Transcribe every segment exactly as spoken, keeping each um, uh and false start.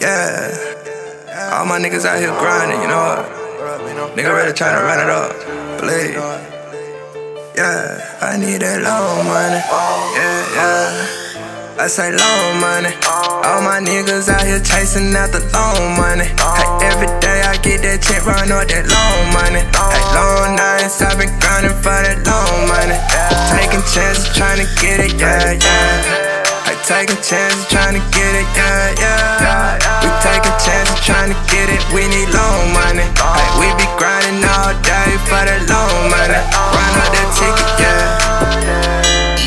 Yeah, all my niggas out here grinding, you know what? Nigga really tryna run it up, believe. Yeah, I need that low money. Yeah, yeah, I say low money. All my niggas out here chasing out the low money. Hey, every day I get that check, run up that low money. Hey, long nights I been grinding for that low money. Taking chances, tryna get it, yeah, yeah. Taking chances, tryna get it, yeah, yeah, yeah, yeah. We taking chances, tryna get it. We need loan money. Like we be grinding all day for that loan money. Run out that ticket,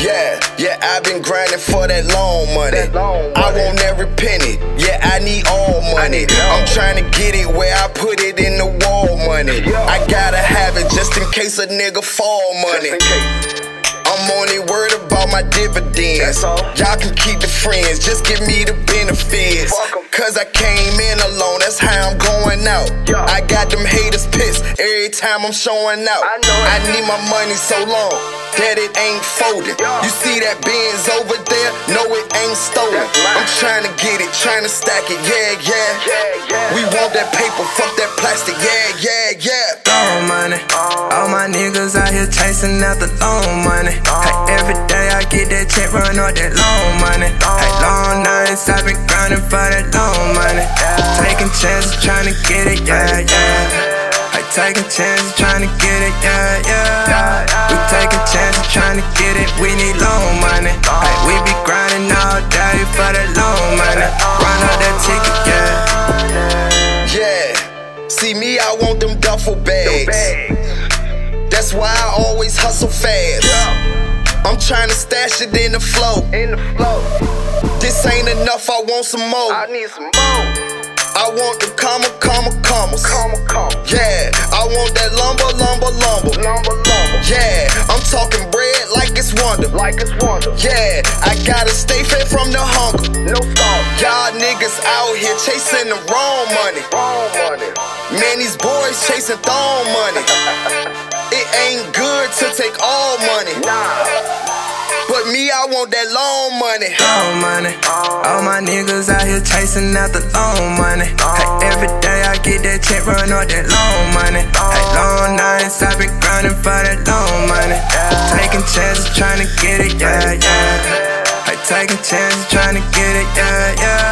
yeah. Yeah, yeah, I been grinding for that loan money. I want every penny. Yeah, I need all money. I'm trying to get it where I put it in the wall money. I gotta have it just in case a nigga fall money. I'm only worried about my dividends. Y'all can keep the friends, just give me the benefits. Cause I came in alone, that's how I'm going out. I got them haters pissed every time I'm showing out. I need my money so long that it ain't folding. You see that Benz over there? No, it ain't stolen. I'm trying to get it, trying to stack it, yeah, yeah. We want that paper, fuck that plastic, yeah, yeah, yeah. Loan money. All my niggas out here chasing out the loan money. Hey, every day I get that check, run up that loan money. Hey, long nights I been grinding for that loan money. Taking chances, trying to get it, yeah, yeah. Hey, taking chances, trying to get it, yeah, yeah. We taking chances, trying to get it. We need loan money. Hey, we be grinding all day for that loan money. Run up that ticket, yeah, yeah. See me, I want them duffel bags. That's why I always hustle fast. I'm trying to stash it in the flow. This ain't enough, I want some more. I need some more. I want the comma, comma, commas. Yeah, I want that lumber, lumber, lumber. Yeah, I'm talking bread like it's wonder. Yeah, I gotta stay fed from the hunger. Y'all niggas out here chasing the wrong money. Man, these boys chasing thong money. It ain't good to take all money. But me, I want that loan money. Loan money. All my niggas out here chasing out the loan money. Hey, every day I get that check, run up that loan money. Hey, long nights I been grinding for that loan money. Taking chances, trying to get it, yeah, yeah. Hey, taking chances, trying to get it, yeah, yeah.